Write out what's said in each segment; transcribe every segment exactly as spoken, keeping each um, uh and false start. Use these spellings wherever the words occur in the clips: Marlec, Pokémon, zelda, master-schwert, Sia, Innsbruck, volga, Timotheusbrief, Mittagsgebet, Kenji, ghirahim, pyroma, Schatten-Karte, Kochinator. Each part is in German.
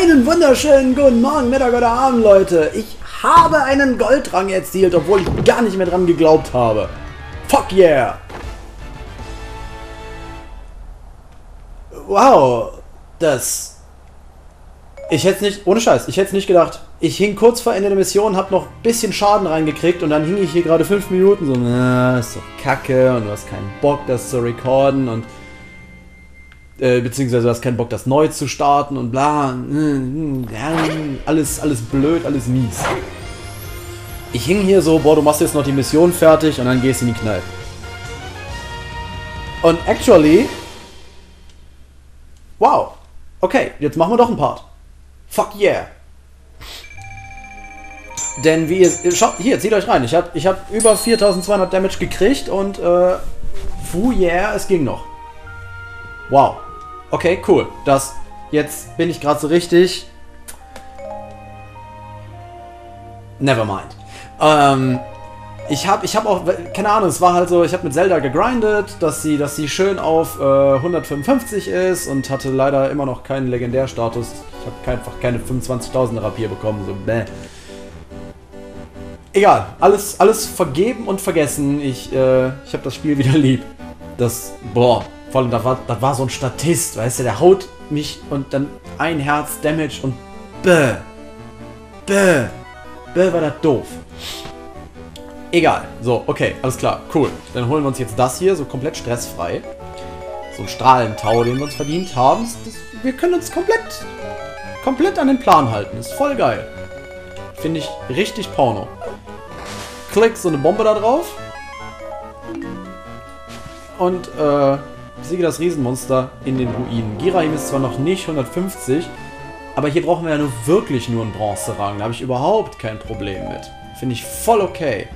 Einen wunderschönen guten Morgen, Mittag oder Abend, Leute. Ich habe einen Goldrang erzielt, obwohl ich gar nicht mehr dran geglaubt habe. Fuck yeah! Wow, das... Ich hätte nicht... Ohne Scheiß, ich hätte es nicht gedacht. Ich hing kurz vor Ende der Mission, hab noch ein bisschen Schaden reingekriegt und dann hing ich hier gerade fünf Minuten so, na, ist doch kacke und du hast keinen Bock, das zu recorden und... beziehungsweise du hast keinen Bock, das neu zu starten und bla. Alles, alles blöd, alles mies. Ich hing hier so, boah, du machst jetzt noch die Mission fertig und dann gehst in die Kneipe. Und actually... Wow. Okay, jetzt machen wir doch einen Part. Fuck yeah. Denn wie ihr... Schaut, hier, zieht euch rein. Ich habe ich hab über viertausendzweihundert Damage gekriegt und äh... Fuh yeah, es ging noch. Wow. Okay, cool. Das... Jetzt bin ich gerade so richtig... Nevermind. Ähm... Ich hab, ich hab auch... Keine Ahnung, es war halt so... Ich hab mit Zelda gegrindet, dass sie, dass sie schön auf äh, hundertfünfundfünfzig ist und hatte leider immer noch keinen Legendärstatus. Ich hab kein, einfach keine fünfundzwanzigtausender Rapier bekommen, so bäh. Egal. Alles, alles vergeben und vergessen. Ich, äh... Ich hab das Spiel wieder lieb. Das... Boah... Vor allem, da war, da war so ein Statist, weißt du, der haut mich und dann ein Herz Damage und bäh. Bäh. Bäh war das doof. Egal. So, okay, alles klar, cool. Dann holen wir uns jetzt das hier, so komplett stressfrei. So ein Strahlentau, den wir uns verdient haben. Das, wir können uns komplett, komplett an den Plan halten. Ist voll geil. Finde ich richtig porno. Klick, so eine Bombe da drauf. Und, äh... besiege das Riesenmonster in den Ruinen. Ghirahim ist zwar noch nicht hundertfünfzig, aber hier brauchen wir ja nur wirklich nur einen Bronzerang. Da habe ich überhaupt kein Problem mit. Finde ich voll okay.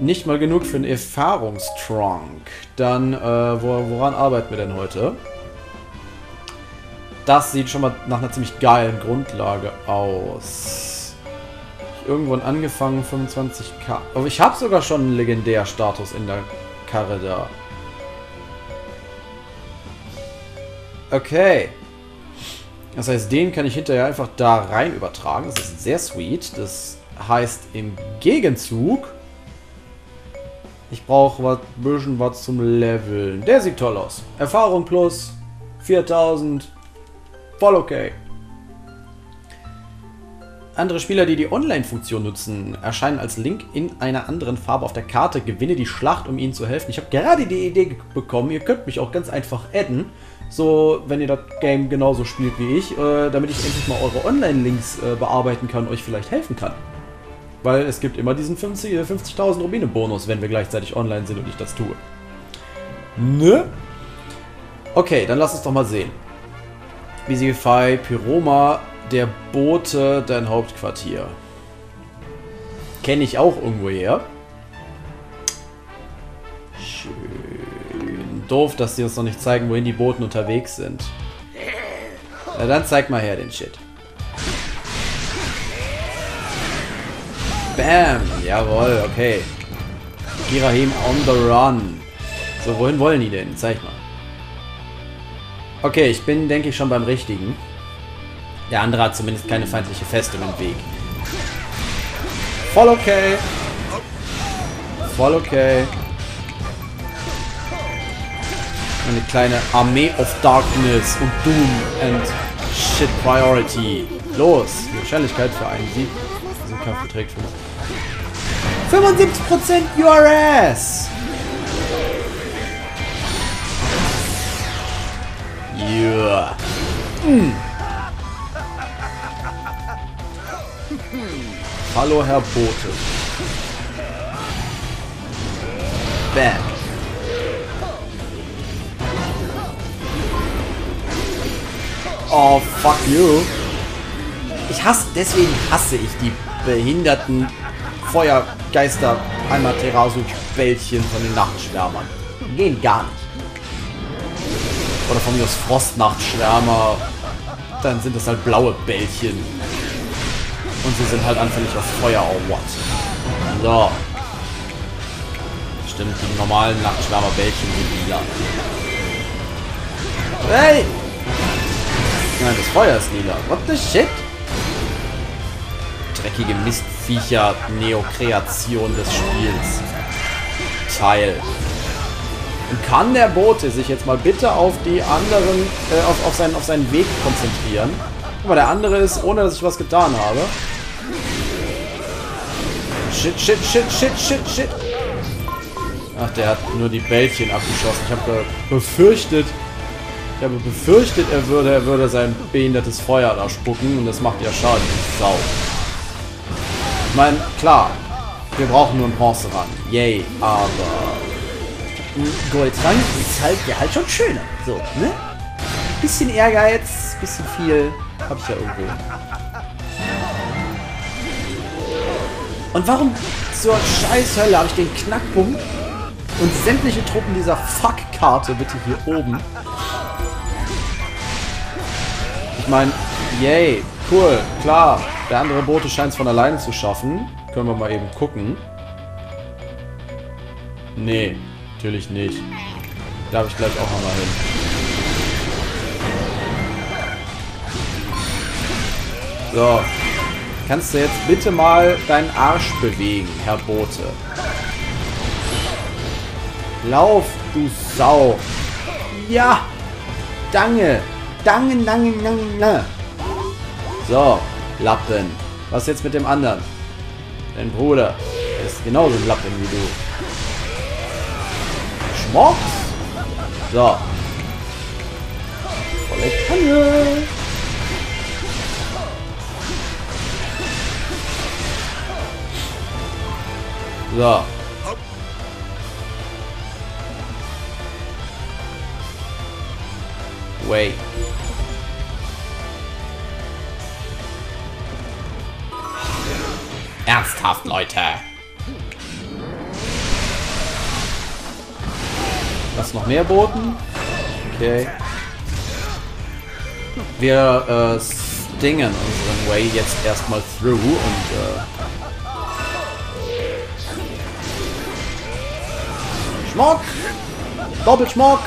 Nicht mal genug für einen Erfahrungstrunk. Dann, äh, woran arbeiten wir denn heute? Das sieht schon mal nach einer ziemlich geilen Grundlage aus. Hab ich irgendwann angefangen, fünfundzwanzigtausend. Aber ich habe sogar schon einen Legendärstatus in der Karre da. Okay. Das heißt, den kann ich hinterher einfach da rein übertragen. Das ist sehr sweet. Das heißt, im Gegenzug... Ich brauche ein bisschen was zum Leveln. Der sieht toll aus. Erfahrung plus viertausend. Voll okay. Andere Spieler, die die Online-Funktion nutzen, erscheinen als Link in einer anderen Farbe auf der Karte. Gewinne die Schlacht, um ihnen zu helfen. Ich habe gerade die Idee bekommen. Ihr könnt mich auch ganz einfach adden. So, wenn ihr das Game genauso spielt wie ich, äh, damit ich endlich mal eure Online-Links äh, bearbeiten kann und euch vielleicht helfen kann. Weil es gibt immer diesen fünfzigtausend Rubine-Bonus, wenn wir gleichzeitig online sind und ich das tue. Ne? Okay, dann lass uns doch mal sehen. Visify, Pyroma, der Bote, dein Hauptquartier. Kenne ich auch irgendwo her. Schön. Doof, dass die uns noch nicht zeigen, wohin die Boten unterwegs sind. Na dann zeig mal her den Shit. Bam! Jawohl, okay. Ghirahim on the run. So, wohin wollen die denn? Zeig mal. Okay, ich bin, denke ich, schon beim Richtigen. Der andere hat zumindest keine feindliche Festung im Weg. Voll okay. Voll okay. Eine kleine Armee of Darkness und Doom and Shit Priority. Los! Die Wahrscheinlichkeit für einen Sieg. Diesen Kampf beträgt fünfundsiebzig Prozent U R S! Yeah. Mm. Hallo, Herr Bote. Bam! Oh, fuck you. Ich hasse, deswegen hasse ich die behinderten Feuergeister Amaterasu-Bällchen von den Nachtschwärmern. Die gehen gar nicht. Oder von mir aus Frostnachtschwärmer. Dann sind das halt blaue Bällchen. Und sie sind halt anfällig auf Feuer, oh what. So. Stimmt, die normalen Nachtschwärmer-Bällchen sind lila. Hey! Nein, das Feuer ist lila. What the shit? Dreckige Mistviecher, Neokreation des Spiels. Teil. Und kann der Bote sich jetzt mal bitte auf die anderen, äh, auf, auf, seinen, auf seinen Weg konzentrieren? Guck mal, der andere ist, ohne dass ich was getan habe. Shit, shit, shit, shit, shit, shit. Ach, der hat nur die Bällchen abgeschossen. Ich habe befürchtet, ich habe befürchtet, er würde, er würde sein behindertes Feuer da spucken. Und das macht ja Schaden. Sau. Ich meine, klar, wir brauchen nur einen Bronzeran. Yay, aber... Goldrang ist halt ja halt schon schöner. So, ne? Bisschen Ehrgeiz, bisschen viel. Hab ich ja irgendwo. Und warum zur Scheißhölle habe ich den Knackpunkt und sämtliche Truppen dieser Fuck-Karte bitte hier oben? Ich meine, yay, cool, klar. Der andere Bote scheint es von alleine zu schaffen. Können wir mal eben gucken. Nee. Natürlich nicht. Darf ich gleich auch nochmal hin. So. Kannst du jetzt bitte mal deinen Arsch bewegen, Herr Bote? Lauf, du Sau. Ja. Danke. Danke, danke, danke. So, Lappen. Was jetzt mit dem anderen? Dein Bruder. Er ist genauso ein Lappen wie du. Mops. So. Volle Kanne. So. Wait. Ernsthaft, Leute. Was noch mehr Boten? Okay. Wir äh, stingen unseren Way jetzt erstmal through und äh Schmock! Doppelschmock!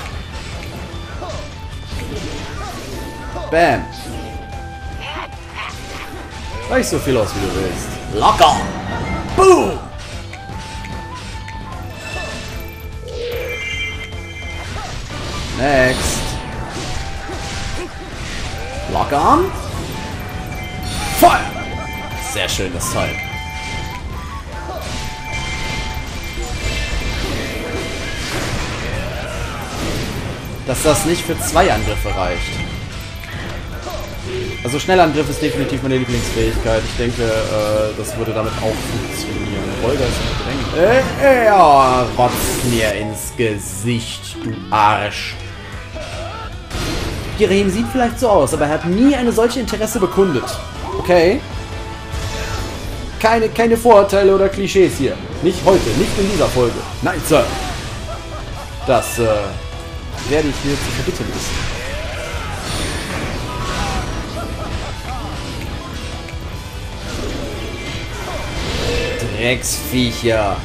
Bam! Reicht so viel aus wie du willst. Locker! Boom! Next. Lock on. Feuer. Sehr schön, das Teil. Dass das nicht für zwei Angriffe reicht. Also Schnellangriff ist definitiv meine Lieblingsfähigkeit. Ich denke, äh, das würde damit auch funktionieren. Volga ist nicht bedrängt. Äh, äh, ja, rotz mir ins Gesicht, du Arsch. Ghirahim sieht vielleicht so aus, aber er hat nie eine solche Interesse bekundet. Okay? Keine, keine Vorurteile oder Klischees hier. Nicht heute, nicht in dieser Folge. Nein, Sir. Das äh, werde ich mir zu verbitten müssen. Drecksviecher.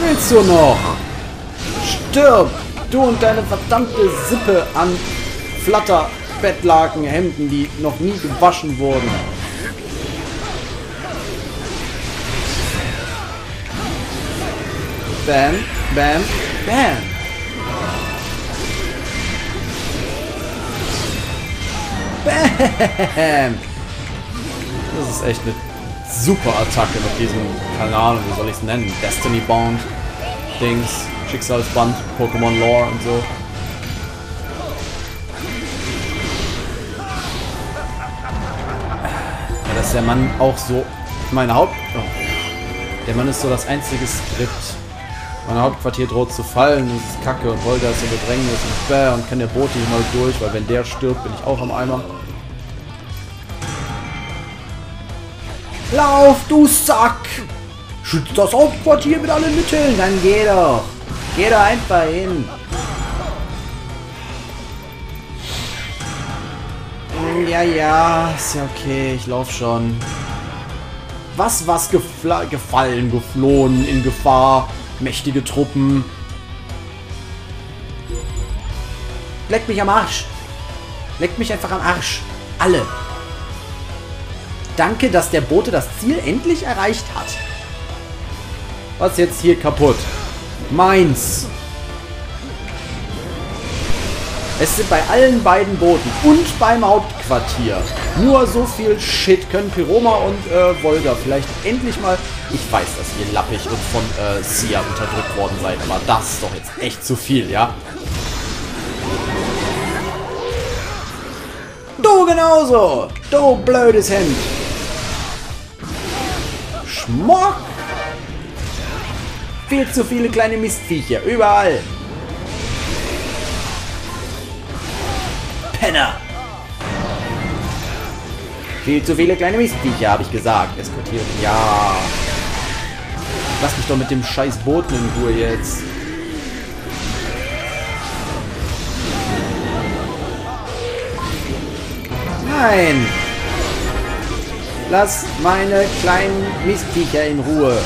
Willst du noch? Stirb! Du und deine verdammte Sippe an Flatterbettlaken, Hemden, die noch nie gewaschen wurden. Bam, bam, bam. Bam. Das ist echt eine super Attacke mit diesem Kanal. Wie soll ich es nennen? Destiny Bound Dings, Schicksalsband, Pokémon Lore und so. Ja, dass der Mann auch so... Meine Haupt... Oh. Der Mann ist so das einzige Skript. Mein Hauptquartier droht zu fallen, das ist kacke und Volga ist im Bedrängnis und bäh, und kann der Bote nicht mal durch, weil wenn der stirbt, bin ich auch am Eimer. Lauf, du Sack! Schützt das Hauptquartier mit allen Mitteln, dann geh doch! Geh da einfach hin! Ja, ja, ist ja okay, ich lauf schon. Was, was, gefallen, geflohen, in Gefahr, mächtige Truppen. Leck mich am Arsch. Leck mich einfach am Arsch. Alle. Danke, dass der Bote das Ziel endlich erreicht hat. Was ist jetzt hier kaputt? Meins. Es sind bei allen beiden Booten und beim Hauptquartier nur so viel Shit können Pyroma und äh, Volga vielleicht endlich mal... Ich weiß, dass ihr lappig und von äh, Sia unterdrückt worden seid, aber das ist doch jetzt echt zu viel, ja? Du genauso! Du blödes Hemd! Schmock! Viel zu viele kleine Mistviecher, überall! Penner! Viel zu viele kleine Mistviecher, habe ich gesagt. Eskortieren, ja! Lass mich doch mit dem scheiß Boten in Ruhe jetzt! Nein! Lass meine kleinen Mistviecher in Ruhe!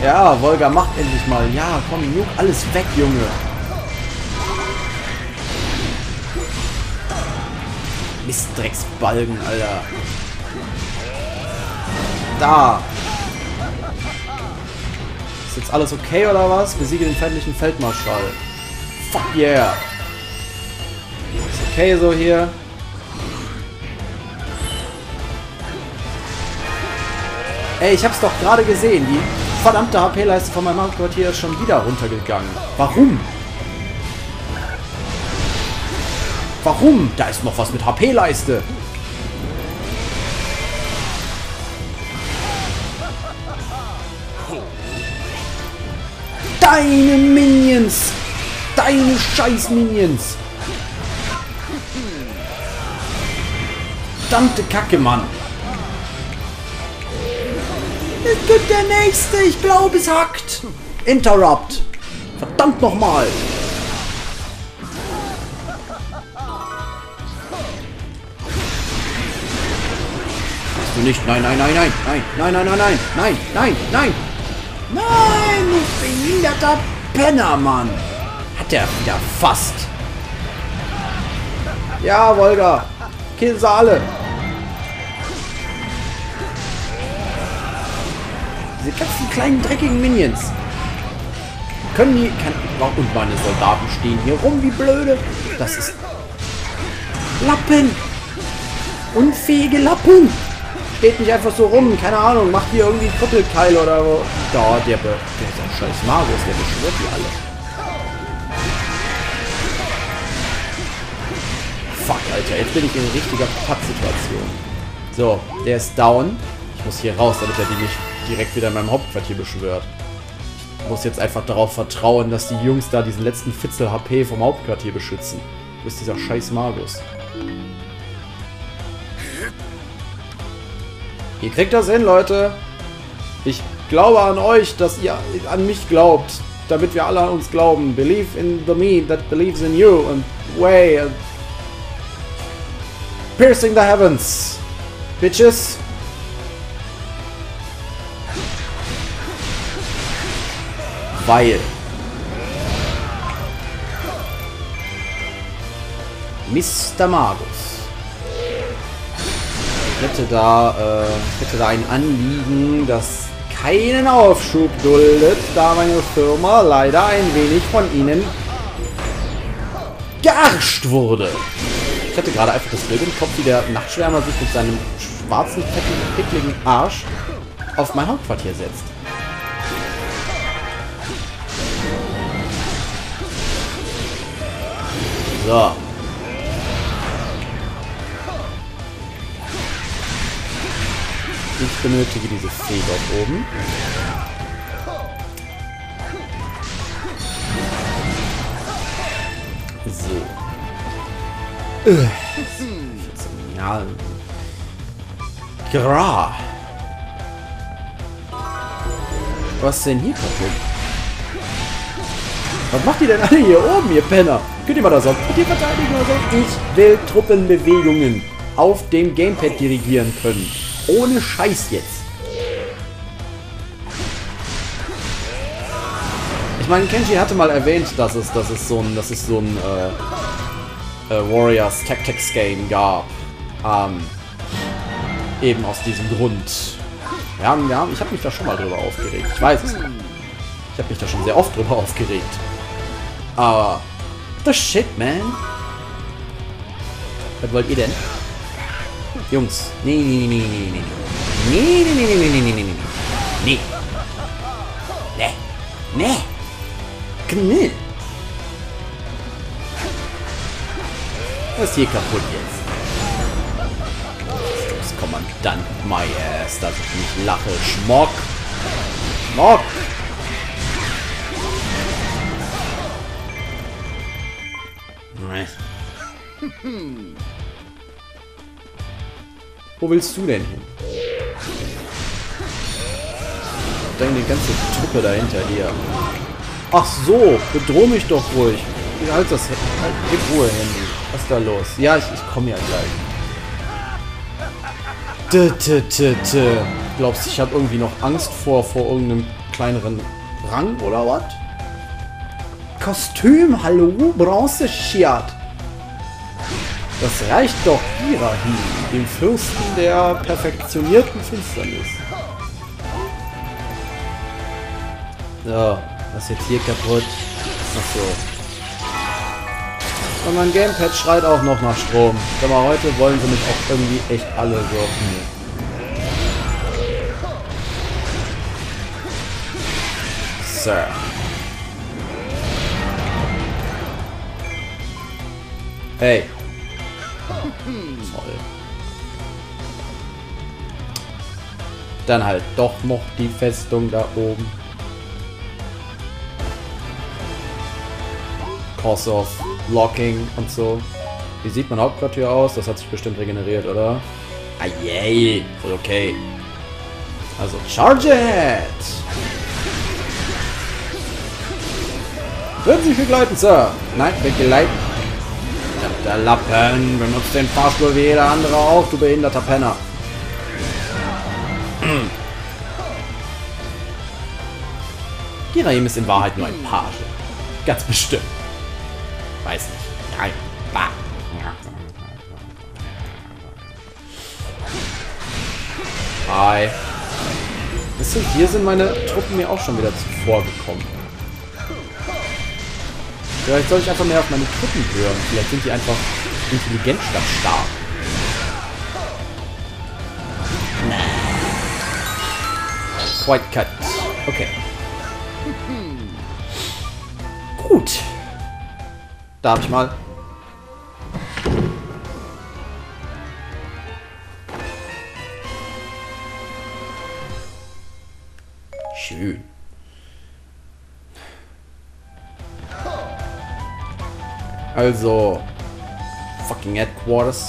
Ja, Volga, macht endlich mal. Ja, komm, juck alles weg, Junge. Mistdrecksbalgen, Alter. Da. Ist jetzt alles okay, oder was? Besiege den feindlichen Feldmarschall. Fuck yeah. Ist okay so hier. Ey, ich hab's doch gerade gesehen, die... Verdammte H P-Leiste von meinem Hauptquartier ist schon wieder runtergegangen. Warum? Warum? Da ist noch was mit H P-Leiste. Deine Minions! Deine scheiß Minions! Verdammte Kacke, Mann! Es gibt der nächste, ich glaube es hackt. Interrupt. Verdammt nochmal. Bist du nicht? Nein, nein, nein, nein, nein, nein, nein, nein, nein, nein, nein, nein. Nein, ich bin der Penner, Mann. Hat er wieder fast. Ja, Volga. Kill sie alle. Diese ganzen kleinen dreckigen Minions. Können die... Kann, und meine Soldaten stehen hier rum wie blöde. Das ist... Lappen. Unfähige Lappen. Steht nicht einfach so rum. Keine Ahnung. Macht hier irgendwie einen Krüppelkeil oder wo. Da, der... Be der ist ein scheiß Magus. Der beschwört die alle. Fuck, Alter. Jetzt bin ich in richtiger Pattsituation. So, der ist down. Ich muss hier raus, damit er die nicht... direkt wieder in meinem Hauptquartier beschwört. Ich muss jetzt einfach darauf vertrauen, dass die Jungs da diesen letzten Fitzel H P vom Hauptquartier beschützen. Du bist dieser scheiß Magus. Ihr kriegt das hin, Leute. Ich glaube an euch, dass ihr an mich glaubt, damit wir alle an uns glauben. Believe in the me that believes in you and way and piercing the heavens, bitches. Weil Mister Magus hätte da, äh, hätte da ein Anliegen, das keinen Aufschub duldet, da meine Firma leider ein wenig von ihnen gearscht wurde. Ich hatte gerade einfach das Bild im Kopf, wie der Nachtschwärmer sich mit seinem schwarzen, pickligen Arsch auf mein Hauptquartier setzt. So. Ich benötige diese Fee dort oben. So. Ja. Gra. Was ist denn hier kaputt? Was macht ihr denn alle hier oben, ihr Penner? Könnt ihr mal da sonst mit dir verteidigen oder so? Ich will Truppenbewegungen auf dem Gamepad dirigieren können. Ohne Scheiß jetzt. Ich meine, Kenji hatte mal erwähnt, dass es, dass es so ein, dass es so ein äh, äh, Warriors Tactics Game gab. Ähm, eben aus diesem Grund. Ja, ja, ich habe mich da schon mal drüber aufgeregt. Ich weiß es. Ich habe mich da schon sehr oft drüber aufgeregt. Aber the shit, man. Was wollt ihr denn? Jungs. Nee, nee, nee, nee, nee, nee. Nee, nee, nee, nee, nee, nee, nee, nee. Nee. Nee. Nee. Knall. Was ist hier kaputt jetzt? Stoßkommandant, my ass, dass ich nicht lache. Schmock! Schmock! Wo willst du denn hin? Ich denke, die ganze Truppe dahinter hier. Ach so, bedroh mich doch ruhig. Halt das Handy. Halt, gib Ruhe, Handy. Was ist da los? Ja, ich, ich komme ja gleich. T -t -t -t. Glaubst du, ich habe irgendwie noch Angst vor, vor irgendeinem kleineren Rang, oder was? Kostüm, hallo, Bronze-Shirt. Das reicht doch, Ghirahim, dem Fürsten der perfektionierten Finsternis. So. Was ist jetzt hier kaputt? Ach so. Und mein Gamepad schreit auch noch nach Strom. Sag mal, heute wollen sie mich auch irgendwie echt alle so. Sir. Hey. Toll. Dann halt doch noch die Festung da oben. Course of Locking und so. Wie sieht mein Hauptquartier hier aus? Das hat sich bestimmt regeneriert, oder? Ah, yay! Voll okay. Also, charge it! Würden Sie mich begleiten, Sir? Nein, begleiten. Der Lappen benutzt den Fahrstuhl wie jeder andere auch, du behinderter Penner. Ghirahim ist in Wahrheit nur ein Page. Ganz bestimmt. Weiß nicht. Nein. Bah. Hi. Wisst ihr, hier sind meine Truppen mir auch schon wieder zuvor gekommen. Vielleicht soll ich einfach mehr auf meine Truppen hören. Vielleicht sind die einfach intelligent statt stark. Quite cut. Okay. Gut. Da hab ich mal. Schön. Also. Fucking Headquarters.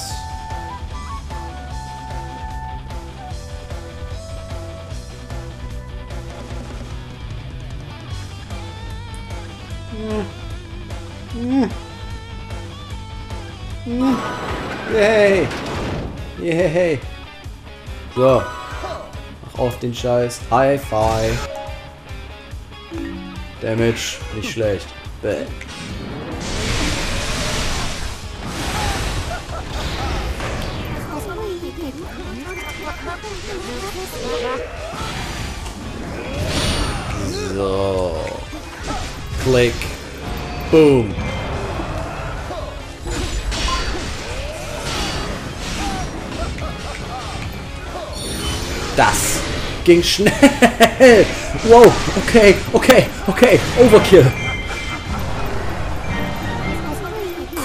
Hey, hey, so, mach auf den Scheiß, High Five, Damage, nicht schlecht, bäh. So, Klick, Boom. Das ging schnell. Wow, okay, okay, okay. Overkill.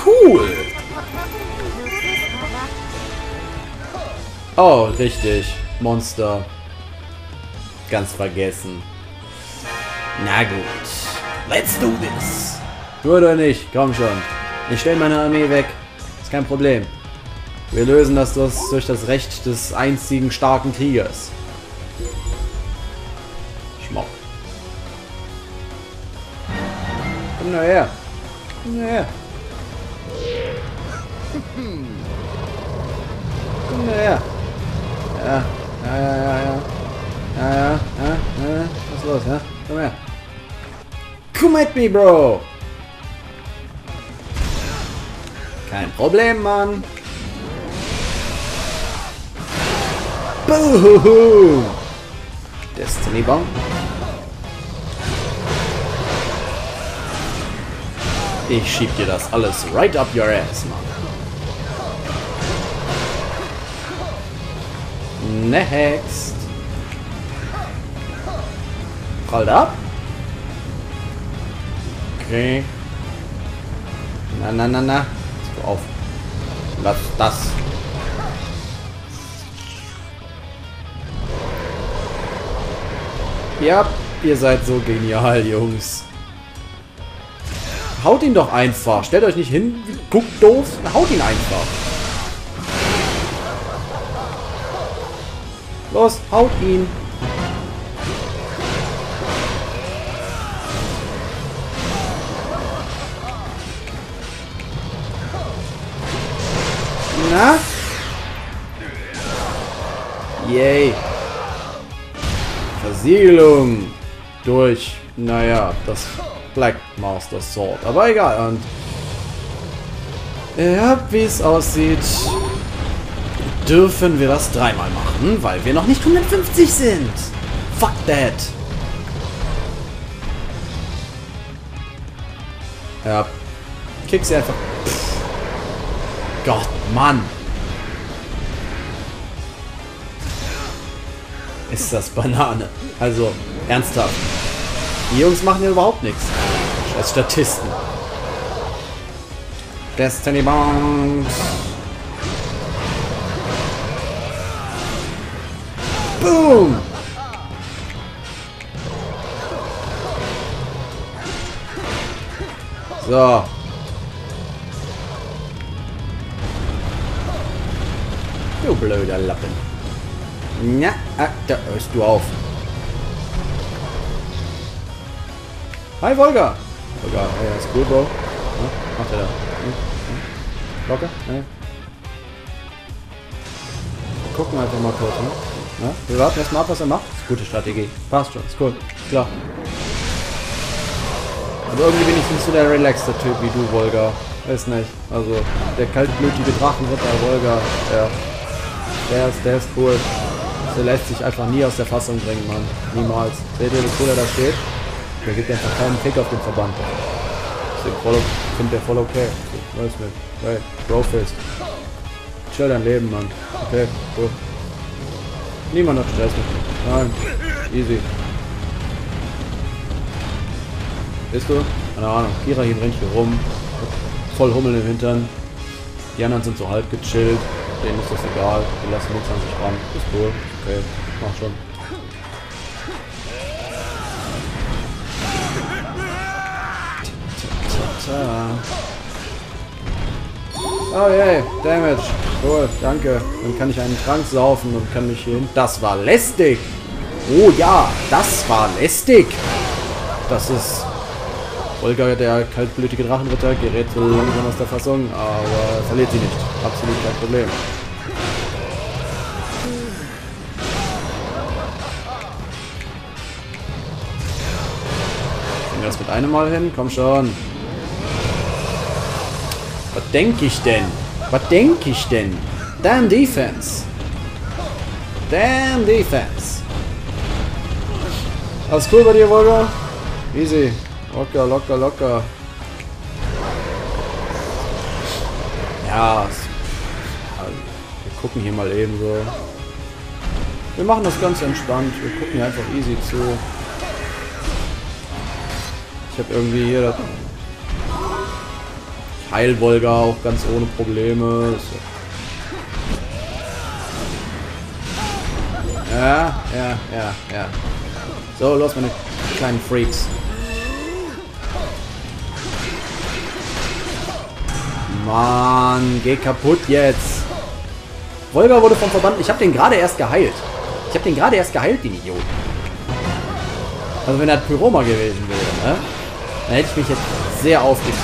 Cool. Oh, richtig. Monster. Ganz vergessen. Na gut. Let's do this. Du oder nicht? Komm schon. Ich stelle meine Armee weg. Ist kein Problem. Wir lösen das durch das Recht des einzigen starken Kriegers. Schmock. Im Na her. Na her. Na her. Ja. Ja, ja, ja, ja. Ja, ja, ja, ja. Was ist los, ja? Komm her. Come at me, Bro! Kein Problem, Mann. Boom! Destiny Bomb. Ich schieb dir das alles right up your ass, Mann. Next. Roll ab. Okay. Na, na, na, na. Auf. Lass das. Ja, ihr seid so genial, Jungs. Haut ihn doch einfach. Stellt euch nicht hin, guckt doof. Haut ihn einfach. Los, haut ihn. Na? Yay. Versiegelung. Durch, naja, das Black Master Sword. Aber egal. Und ja, wie es aussieht, dürfen wir das dreimal machen, weil wir noch nicht hundertfünfzig sind. Fuck that. Ja. Kick sie einfach. Pff. Gott, Mann! Ist das Banane. Also, ernsthaft. Die Jungs machen hier überhaupt nichts. Als Statisten. Destiny Bombs. Boom! So. Du blöder Lappen. Na, ah, da hörst du auf. Hi, Volga. Volga, ja, ist cool, Bro. Ja, macht er da. Ja, ja. Locker? Ja. Wir gucken einfach mal kurz. Ne? Ja, wir warten erstmal ab, was er macht. Ist gute Strategie. Passt schon, ist cool. Klar. Aber irgendwie bin ich nicht so der relaxte Typ wie du, Volga. Weiß nicht. Also, der kaltblütige Drachenritter, Volga, ja. Der ist, der ist cool. Der lässt sich einfach nie aus der Fassung bringen, Mann. Niemals. Seht ihr, wie cool er da steht? Der gibt einfach keinen Kick auf den Verband. Ich finde der voll okay. Ich weiß nicht. Hey, Brofist. Chill dein Leben, Mann. Okay, cool. Niemand hat Stress mit. Nein. Easy. Bist du? Keine Ahnung. Ghirahim rennt hier rum. Voll Hummeln im Hintern. Die anderen sind so halb gechillt. Denen ist das egal, die lassen uns an sich ran. Ist cool, okay, mach schon. Oh yay, Damage. Cool, danke. Dann kann ich einen Trank saufen und kann mich hier hin. Das war lästig. Oh ja, das war lästig. Das ist... Volga, der kaltblütige Drachenritter, gerät so langsam aus der Fassung, aber verliert sie nicht. Absolut kein Problem. Gehen wir das mit einem Mal hin? Komm schon. Was denke ich denn? Was denke ich denn? Damn Defense. Damn Defense. Alles cool bei dir, Volga? Easy. Locker, locker, locker. Ja, also wir gucken hier mal eben so. Wir machen das ganz entspannt. Wir gucken hier einfach easy zu. Ich habe irgendwie hier das Heilvolga auch ganz ohne Probleme. Ja, ja, ja, ja. So, los meine kleinen Freaks. Mann, geh kaputt jetzt. Volga wurde vom Verband... Ich habe den gerade erst geheilt. Ich habe den gerade erst geheilt, den Idioten. Also wenn er Pyroma gewesen wäre, ne? Dann hätte ich mich jetzt sehr aufgeregt.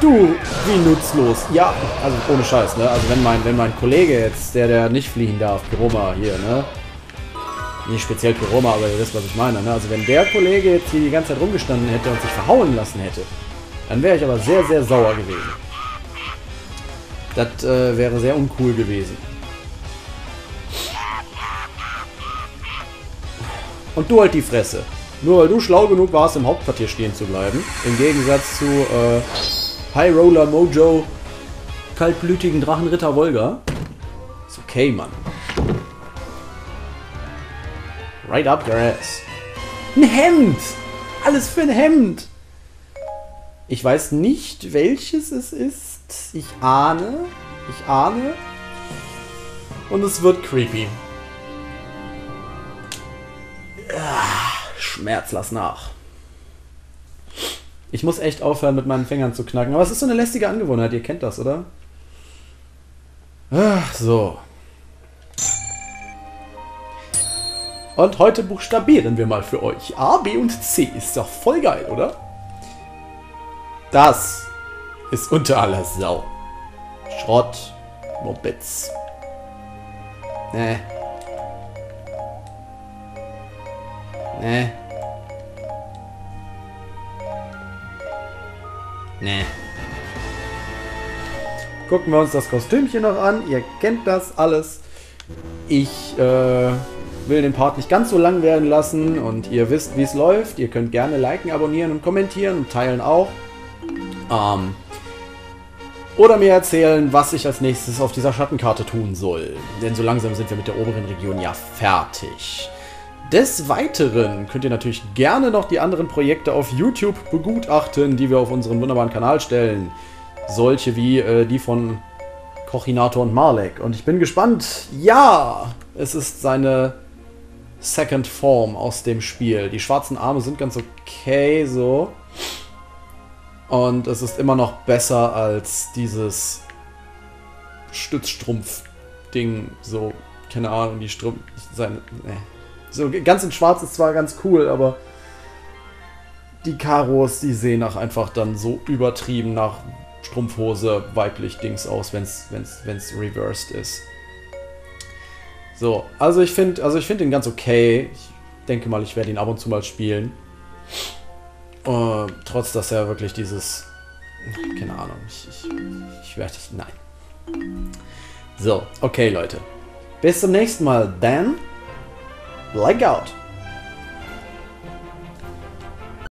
Du, wie nutzlos. Ja, also ohne Scheiß, ne? Also wenn mein, wenn mein Kollege jetzt, der, der nicht fliehen darf, Pyroma hier, ne? Nicht speziell Pyroma, aber ihr wisst, was ich meine, ne? Also wenn der Kollege jetzt hier die ganze Zeit rumgestanden hätte und sich verhauen lassen hätte, dann wäre ich aber sehr, sehr sauer gewesen. Das äh, wäre sehr uncool gewesen. Und du halt die Fresse. Nur weil du schlau genug warst, im Hauptquartier stehen zu bleiben. Im Gegensatz zu äh, High Roller Mojo, kaltblütigen Drachenritter Volga. Ist okay, Mann. Right up your ass. Ein Hemd! Alles für ein Hemd! Ich weiß nicht, welches es ist. Ich ahne. Ich ahne. Und es wird creepy. Schmerz, lass nach. Ich muss echt aufhören, mit meinen Fingern zu knacken. Aber es ist so eine lästige Angewohnheit. Ihr kennt das, oder? Ach, so. Und heute buchstabieren wir mal für euch. A, B und C. Ist doch voll geil, oder? Das ist unter aller Sau. Schrott. Muppets. Nee. Nee. Nee. Gucken wir uns das Kostümchen noch an. Ihr kennt das alles. Ich äh, will den Part nicht ganz so lang werden lassen. Und ihr wisst, wie es läuft. Ihr könnt gerne liken, abonnieren und kommentieren und teilen auch. Ähm, oder mir erzählen, was ich als nächstes auf dieser Schattenkarte tun soll. Denn so langsam sind wir mit der oberen Region ja fertig. Des Weiteren könnt ihr natürlich gerne noch die anderen Projekte auf YouTube begutachten, die wir auf unseren wunderbaren Kanal stellen. Solche wie äh, die von Kochinator und Marlec. Und ich bin gespannt. Ja, es ist seine Second Form aus dem Spiel. Die schwarzen Arme sind ganz okay so. Und es ist immer noch besser als dieses Stützstrumpf-Ding. So, keine Ahnung, die Strumpf... Seine, nee. So, ganz in schwarz ist zwar ganz cool, aber die Karos, die sehen auch einfach dann so übertrieben nach Strumpfhose weiblich Dings aus, wenn es wenn's, wenn's reversed ist. So, also ich finde also ich find den ganz okay. Ich denke mal, ich werde ihn ab und zu mal spielen. Äh, trotz, dass er wirklich dieses... Keine Ahnung, ich, ich, ich werde... Nein. So, okay, Leute. Bis zum nächsten Mal, dann... Blackout.